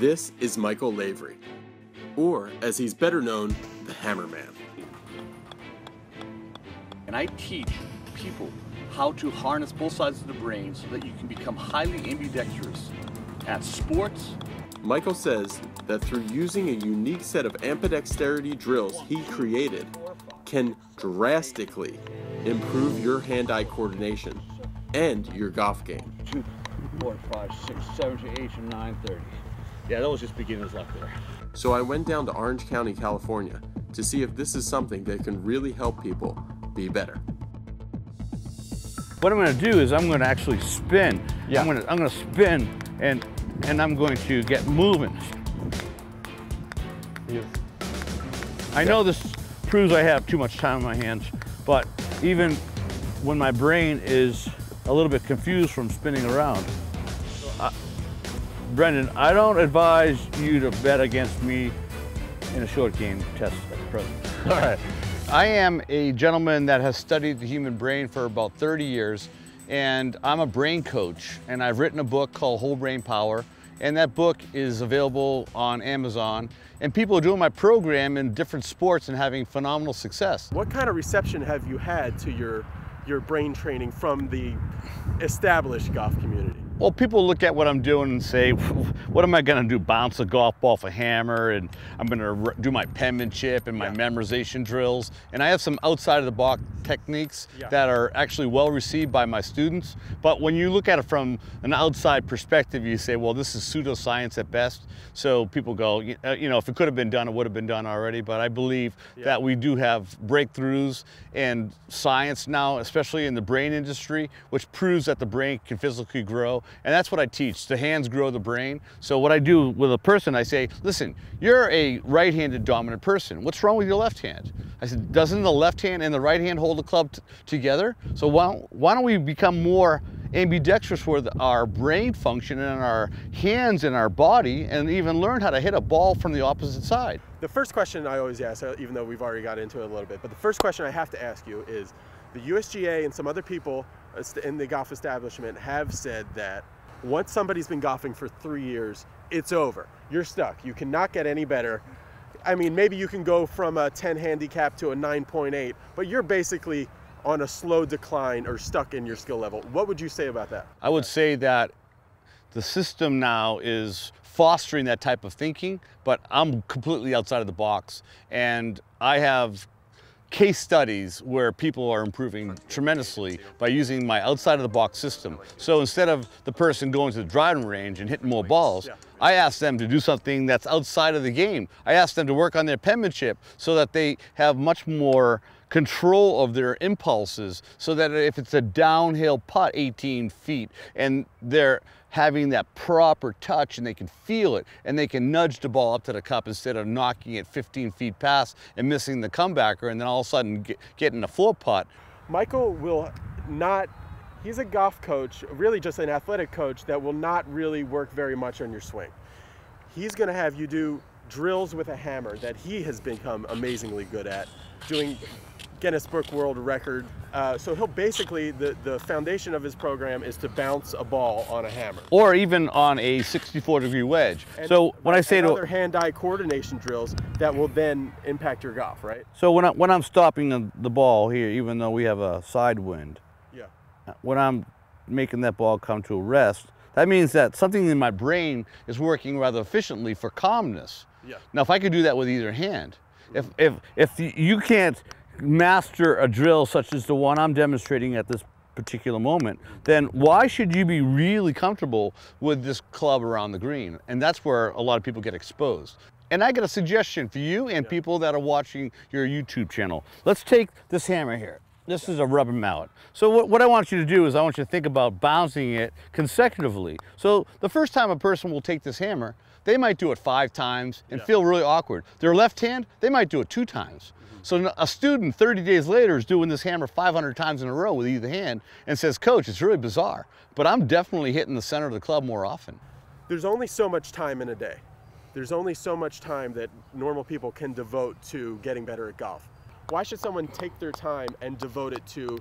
This is Michael Lavery, or as he's better known, the Hammerman. And I teach people how to harness both sides of the brain so that you can become highly ambidextrous at sports. Michael says that through using a unique set of ambidexterity drills he created can drastically improve your hand-eye coordination and your golf game. 2, 4, 5, 6, 7, 8, and 9:30. Yeah, that was just beginner's luck there. So I went down to Orange County, California to see if this is something that can really help people be better. What I'm going to do is I'm going to actually spin. Yeah. I'm going to spin and I'm going to get moving. Yeah. I know this proves I have too much time on my hands, but even when my brain is a little bit confused from spinning around, Brendan, I don't advise you to bet against me in a short game test at present. All right. I am a gentleman that has studied the human brain for about 30 years, and I'm a brain coach, and I've written a book called Whole Brain Power, and that book is available on Amazon, and people are doing my program in different sports and having phenomenal success. What kind of reception have you had to your brain training from the established golf community? Well, people look at what I'm doing and say, what am I going to do, bounce a golf ball off a hammer, and I'm going to do my penmanship and my memorization drills. And I have some outside-of-the-box techniques that are actually well-received by my students. But when you look at it from an outside perspective, you say, well, this is pseudoscience at best. So people go, you know, if it could have been done, it would have been done already. But I believe that we do have breakthroughs in science now, especially in the brain industry, which proves that the brain can physically grow. And that's what I teach. The hands grow the brain. So what I do with a person, I say, listen, you're a right-handed dominant person. What's wrong with your left hand? I said, doesn't the left hand and the right hand hold the club together? So why don't we become more ambidextrous for our brain function and our hands and our body, and even learn how to hit a ball from the opposite side? The first question I always ask, even though we've already got into it a little bit, but the first question I have to ask you is, the USGA and some other people in the golf establishment have said that once somebody's been golfing for 3 years, it's over. You're stuck. You cannot get any better. I mean, maybe you can go from a 10 handicap to a 9.8, but you're basically on a slow decline or stuck in your skill level. What would you say about that? I would say that the system now is fostering that type of thinking, but I'm completely outside of the box, and I have case studies where people are improving tremendously by using my outside-of-the-box system. So instead of the person going to the driving range and hitting more balls, I ask them to do something that's outside of the game. I ask them to work on their penmanship so that they have much more control of their impulses, so that if it's a downhill putt 18 feet and they're having that proper touch and they can feel it and they can nudge the ball up to the cup instead of knocking it 15 feet past and missing the comebacker and then all of a sudden getting a four putt. Michael will not, he's a golf coach, really just an athletic coach that will not really work very much on your swing. He's gonna have you do drills with a hammer that he has become amazingly good at, doing Guinness Book World Record. So he'll basically, the foundation of his program is to bounce a ball on a hammer. Or even on a 64-degree wedge. And so when I say to other hand-eye coordination drills that will then impact your golf, right? So when I'm stopping the ball here, even though we have a side wind, when I'm making that ball come to a rest, that means that something in my brain is working rather efficiently for calmness. Yeah. Now, if I could do that with either hand, if you can't master a drill such as the one I'm demonstrating at this particular moment, then why should you be really comfortable with this club around the green? And that's where a lot of people get exposed. And I got a suggestion for you and people that are watching your YouTube channel. Let's take this hammer here. This is a rubber mallet. So what I want you to do is I want you to think about bouncing it consecutively. So the first time a person will take this hammer, they might do it 5 times and feel really awkward. Their left hand, they might do it 2 times. So a student 30 days later is doing this hammer 500 times in a row with either hand and says, coach, it's really bizarre, but I'm definitely hitting the center of the club more often. There's only so much time in a day. There's only so much time that normal people can devote to getting better at golf. Why should someone take their time and devote it to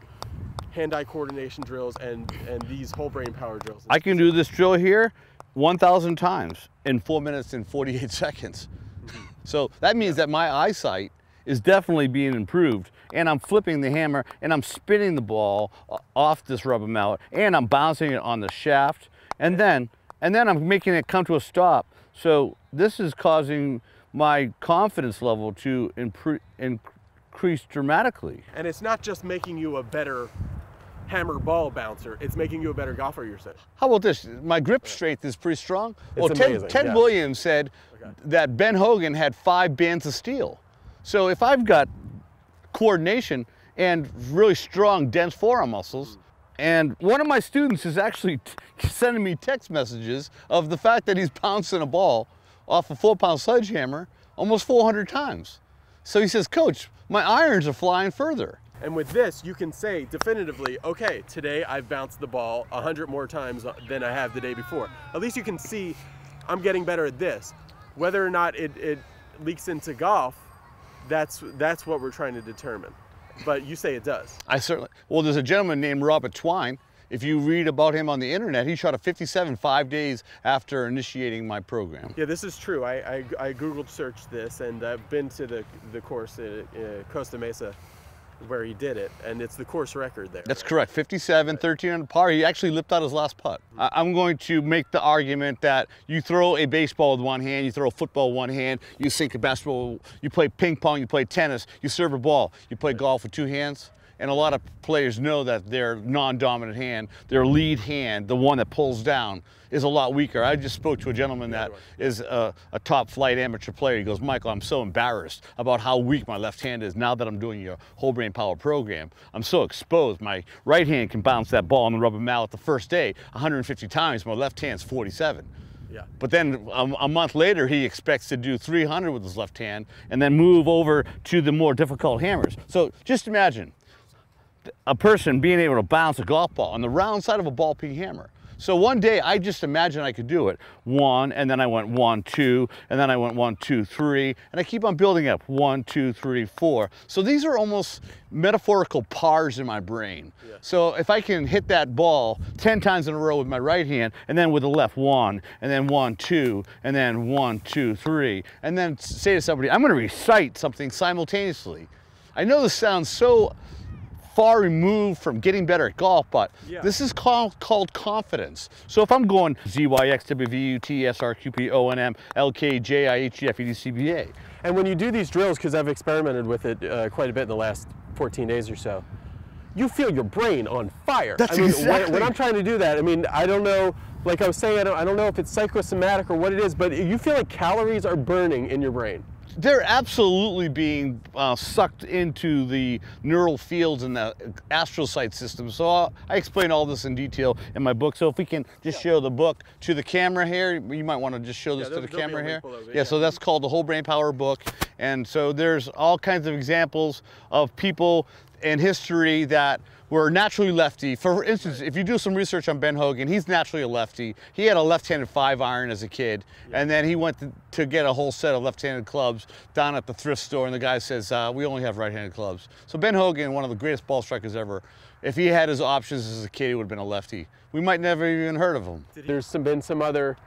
hand-eye coordination drills and these whole brain power drills. I can do this drill here 1,000 times in 4 minutes and 48 seconds. Mm-hmm. So that means that my eyesight is definitely being improved, and I'm flipping the hammer and I'm spinning the ball off this rubber mallet and I'm bouncing it on the shaft, and then I'm making it come to a stop. So this is causing my confidence level to increase dramatically. And it's not just making you a better hammer ball bouncer, it's making you a better golfer yourself. How about this? My grip strength is pretty strong. Well, Ted Williams said that Ben Hogan had 5 bands of steel. So if I've got coordination and really strong, dense forearm muscles, and one of my students is actually sending me text messages of the fact that he's bouncing a ball off a 4-pound sledgehammer almost 400 times. So he says, Coach, my irons are flying further. And with this, you can say definitively, okay, today I've bounced the ball 100 more times than I have the day before. At least you can see I'm getting better at this. Whether or not it leaks into golf, that's what we're trying to determine. But you say it does. I certainly. Well, there's a gentleman named Robert Twine. If you read about him on the internet, he shot a 57 5 days after initiating my program. Yeah, this is true. I Googled searched this, and I've been to the course at Costa Mesa where he did it, and it's the course record there. That's correct, 57, 13 under par. He actually lipped out his last putt. I'm going to make the argument that you throw a baseball with one hand, you throw a football with one hand, you sink a basketball, you play ping pong, you play tennis, you serve a ball, you play golf with 2 hands, and a lot of players know that their non-dominant hand, their lead hand, the one that pulls down, is a lot weaker. I just spoke to a gentleman that is a top-flight amateur player. He goes, Michael, I'm so embarrassed about how weak my left hand is now that I'm doing your Whole Brain Power program. I'm so exposed. My right hand can bounce that ball on the rubber mallet the first day 150 times. My left hand's 47. Yeah. But then a month later, he expects to do 300 with his left hand and then move over to the more difficult hammers. So just imagine a person being able to bounce a golf ball on the round side of a ball peen hammer. So one day I just imagined I could do it. 1, and then I went 1, 2, and then I went 1, 2, 3, and I keep on building up 1, 2, 3, 4. So these are almost metaphorical pars in my brain. Yeah. So if I can hit that ball 10 times in a row with my right hand, and then with the left 1, and then 1, 2, and then 1, 2, 3, and then say to somebody, I'm gonna recite something simultaneously. I know this sounds so far removed from getting better at golf, but this is called confidence. So if I'm going ZYXWVUTSRQPONMLKJIHEFEDCBA. And when you do these drills, because I've experimented with it quite a bit in the last 14 days or so, you feel your brain on fire. That's when I'm trying to do that, I mean, I don't know, like I was saying, I don't know if it's psychosomatic or what it is, but you feel like calories are burning in your brain. They're absolutely being sucked into the neural fields and the astrocyte system. So I explain all this in detail in my book. So if we can just show the book to the camera here, you might want to just show this to the camera here. So that's called the Whole Brain Power book. And so there's all kinds of examples of people in history that were naturally lefty. For instance, if you do some research on Ben Hogan, he's naturally a lefty. He had a left-handed 5-iron as a kid, and then he went to get a whole set of left-handed clubs down at the thrift store, and the guy says, we only have right-handed clubs. So Ben Hogan, one of the greatest ball strikers ever, if he had his options as a kid, he would have been a lefty. We might never even heard of him. There's been some other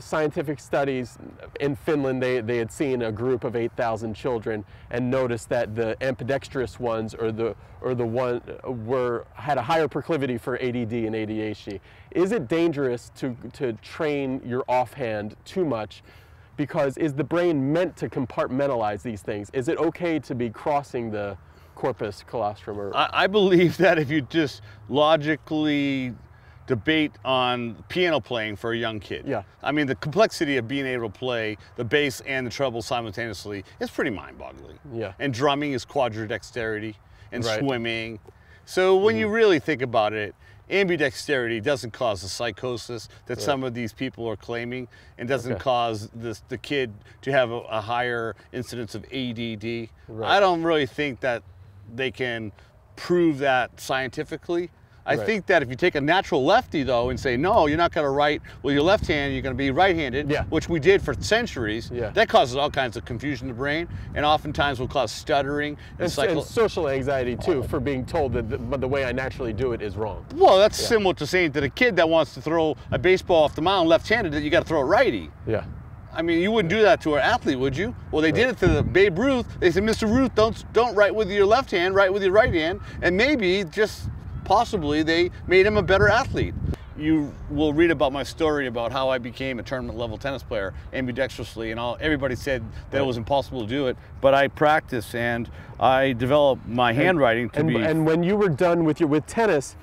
scientific studies in Finland. They had seen a group of 8,000 children and noticed that the ambidextrous ones had a higher proclivity for ADD and ADHD. Is it dangerous to train your offhand too much? Because is the brain meant to compartmentalize these things? Is it okay to be crossing the corpus callosum? Or I believe that if you just logically debate on piano playing for a young kid. Yeah. I mean, the complexity of being able to play the bass and the treble simultaneously is pretty mind-boggling. Yeah. And drumming is quadridexterity and swimming. So when you really think about it, ambidexterity doesn't cause the psychosis that some of these people are claiming, and doesn't cause the kid to have a higher incidence of ADD. Right. I don't really think that they can prove that scientifically. I I think that if you take a natural lefty, though, and say, no, you're not going to write with your left hand, you're going to be right-handed, which we did for centuries, that causes all kinds of confusion in the brain, and oftentimes will cause stuttering. And social anxiety, too, for being told that the way I naturally do it is wrong. Well, that's similar to saying to the kid that wants to throw a baseball off the mound left-handed that you got to throw it righty. Yeah. I mean, you wouldn't do that to an athlete, would you? Well, they did it to the Babe Ruth. They said, Mr. Ruth, don't write with your left hand, write with your right hand. And maybe, just possibly, they made him a better athlete. You will read about my story about how I became a tournament-level tennis player ambidextrously, and everybody said that it was impossible to do it, but I practiced and I developed my handwriting to be... And when you were done with tennis,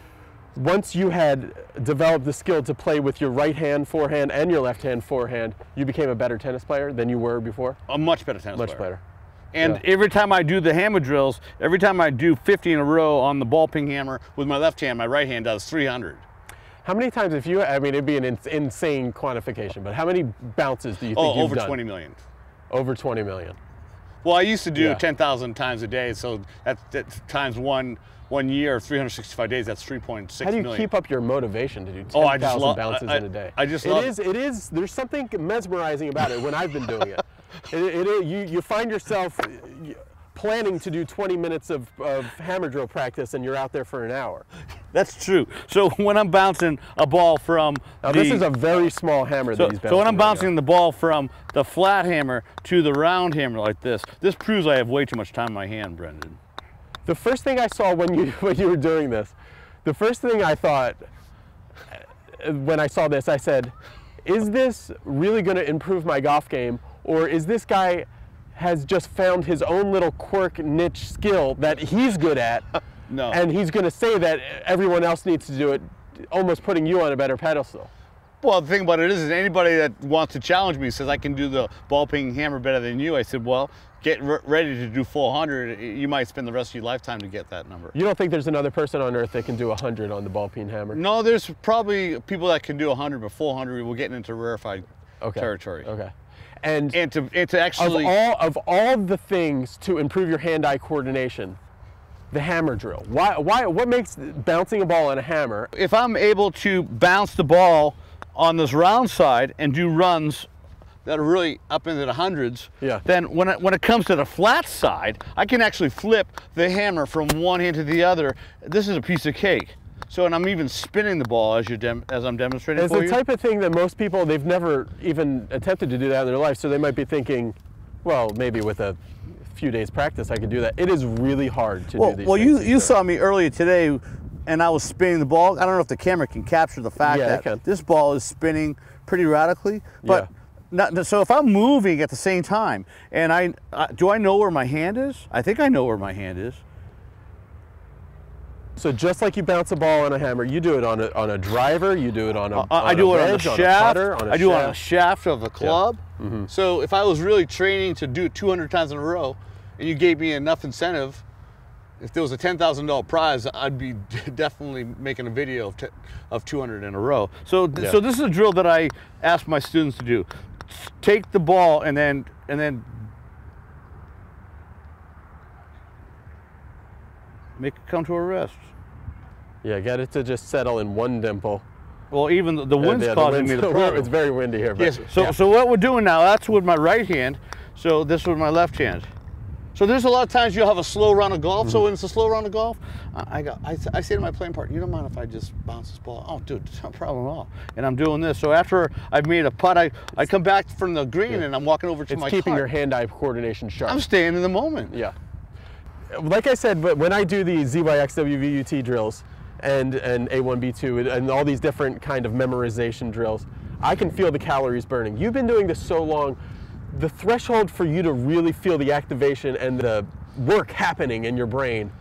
once you had developed the skill to play with your right hand forehand and your left hand forehand, you became a better tennis player than you were before? A much better tennis player. Much better. And every time I do the hammer drills, every time I do 50 in a row on the ball ping hammer with my left hand, my right hand does 300. How many times have you, I mean, it'd be an insane quantification, but how many bounces do you think you've done? Over 20 million. Over 20 million. Well, I used to do 10,000 times a day, so that's times one year, 365 days, that's 3.6 million. How do you keep up your motivation to do 10,000 bounces in a day? I just love it. It is, there's something mesmerizing about it when I've been doing it. You find yourself planning to do 20 minutes of hammer drill practice and you're out there for an hour. That's true. So when I'm bouncing a ball from this is a very small hammer that he's bouncing. So when I'm bouncing the ball from the flat hammer to the round hammer like this, this proves I have way too much time in my hand, Brendan. The first thing I saw when you were doing this, the first thing I thought when I saw this, I said, is this really going to improve my golf game, or is this guy has just found his own little quirk niche skill that he's good at, and he's going to say that everyone else needs to do it, almost putting you on a better pedestal? Well, the thing about it is anybody that wants to challenge me says I can do the ball ping hammer better than you. I said, well, get ready to do 400. You might spend the rest of your lifetime to get that number. You don't think there's another person on earth that can do 100 on the ball ping hammer? No, there's probably people that can do 100, but 400, we're getting into rarefied territory. Okay. And to actually of all the things to improve your hand-eye coordination, the hammer drill. What makes bouncing a ball on a hammer? If I'm able to bounce the ball on this round side and do runs that are really up into the hundreds, then when it comes to the flat side, I can actually flip the hammer from one hand to the other. This is a piece of cake. So, and I'm even spinning the ball as I'm demonstrating for you. It's the type of thing that most people, they've never even attempted to do that in their life, so they might be thinking, well, maybe with a few days practice I could do that. It is really hard to do these things. Well, you saw me earlier today, and I was spinning the ball. I don't know if the camera can capture the fact that this ball is spinning pretty radically. But so if I'm moving at the same time, and do I know where my hand is? I think I know where my hand is. So just like you bounce a ball on a hammer, you do it on a driver, you do it on a I do it on a shaft of a club. So if I was really training to do it 200 times in a row, and you gave me enough incentive, if there was a $10,000 prize, I'd be definitely making a video of 200 in a row. So, so this is a drill that I ask my students to do. Take the ball and then make it come to a rest. Yeah, get it to just settle in one dimple. Well, even the wind's causing me the problem. It's very windy here. But so what we're doing now, that's with my right hand. So this with my left hand. So there's a lot of times you'll have a slow round of golf. So when it's a slow round of golf, I say to my playing partner, you don't mind if I just bounce this ball? Oh, dude, it's no problem at all. And I'm doing this. So after I've made a putt, I come back from the green and I'm walking over to my car. It's keeping your hand-eye coordination sharp. I'm staying in the moment. Yeah. Like I said, but when I do the ZYXWVUT drills and A1B2 and all these different kind of memorization drills, I can feel the calories burning. You've been doing this so long, the threshold for you to really feel the activation and the work happening in your brain,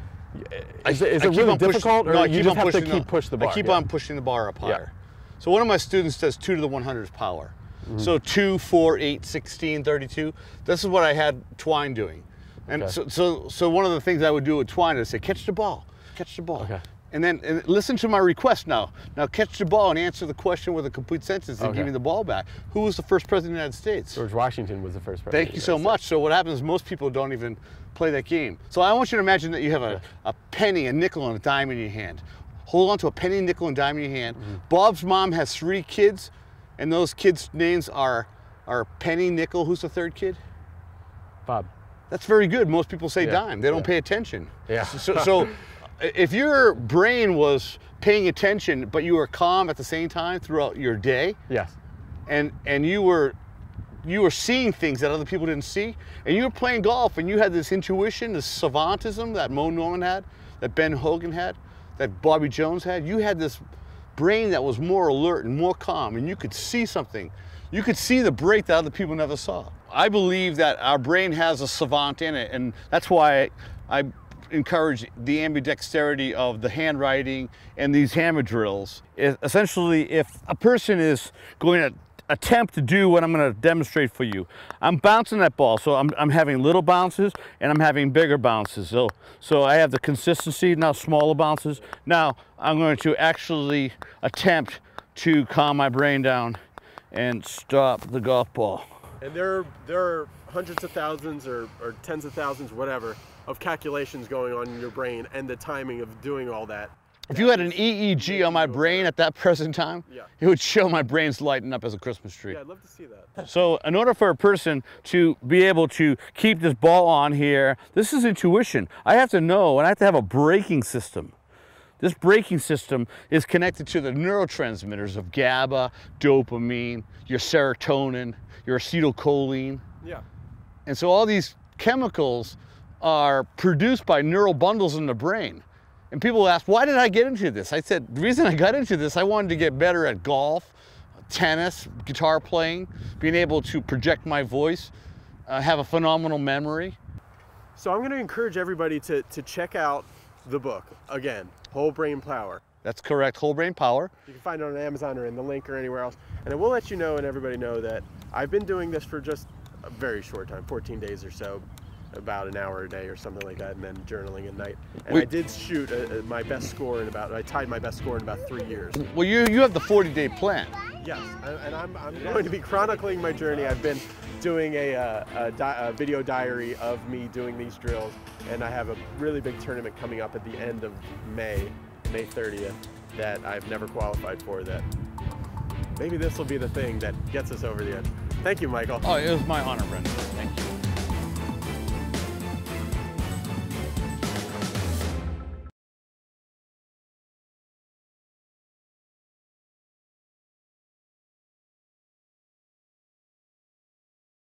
is it really difficult, or you just have to push the bar? I keep on pushing the bar up higher. So one of my students does 2 to the 100th power. So 2, 4, 8, 16, 32. This is what I had Twine doing. And so one of the things I would do with Twine is say, catch the ball, catch the ball. And listen to my request now. Now catch the ball and answer the question with a complete sentence and give me the ball back. Who was the first president of the United States? George Washington was the first president. Thank you so much. So what happens is most people don't even play that game. So I want you to imagine that you have a penny, a nickel, and a dime in your hand. hold on to a penny, nickel, and dime in your hand. Mm-hmm. Bob's mom has 3 kids, and those kids' names are Penny, Nickel. Who's the 3rd kid? Bob. That's very good. Most people say dime. They don't pay attention. Yeah. So if your brain was paying attention, but you were calm at the same time throughout your day, and you were seeing things that other people didn't see, and you were playing golf, and you had this intuition, this savantism that Mo Norman had, that Ben Hogan had, that Bobby Jones had. You had this brain that was more alert and more calm, and you could see something. You could see the break that other people never saw. I believe that our brain has a savant in it, and that's why I encourage the ambidexterity of the handwriting and these hammer drills. Essentially, if a person is going to attempt to do what I'm going to demonstrate for you, I'm bouncing that ball, so I'm having little bounces and I'm having bigger bounces. So I have the consistency, now smaller bounces. Now I'm going to actually attempt to calm my brain down and stop the golf ball. And there are hundreds of thousands or tens of thousands, whatever, of calculations going on in your brain and the timing of doing all that. If you had an EEG on my brain at that present time, it would show my brain's lighting up as a Christmas tree. Yeah, I'd love to see that. So in order for a person to be able to keep this ball on here, this is intuition. I have to know, and I have to have a braking system. This braking system is connected to the neurotransmitters of GABA, dopamine, your serotonin, your acetylcholine. Yeah. And so all these chemicals are produced by neural bundles in the brain. And people ask, why did I get into this? I said, the reason I got into this, I wanted to get better at golf, tennis, guitar playing, being able to project my voice, have a phenomenal memory. So I'm going to encourage everybody to check out the book, again, Whole Brain Power. That's correct, Whole Brain Power. You can find it on Amazon or in the link or anywhere else. And I will let you know and everybody know that I've been doing this for just a very short time, 14 days or so. About an hour a day or something like that, and then journaling at night. And I did shoot my best score in about, I tied my best score in about 3 years. Well, you have the 40-day plan. Yes, and I'm going to be chronicling my journey. I've been doing a video diary of me doing these drills, and I have a really big tournament coming up at the end of May 30th, that I've never qualified for, that maybe this will be the thing that gets us over the edge. Thank you, Michael. Oh, it was my honor, Brendan. Thank you.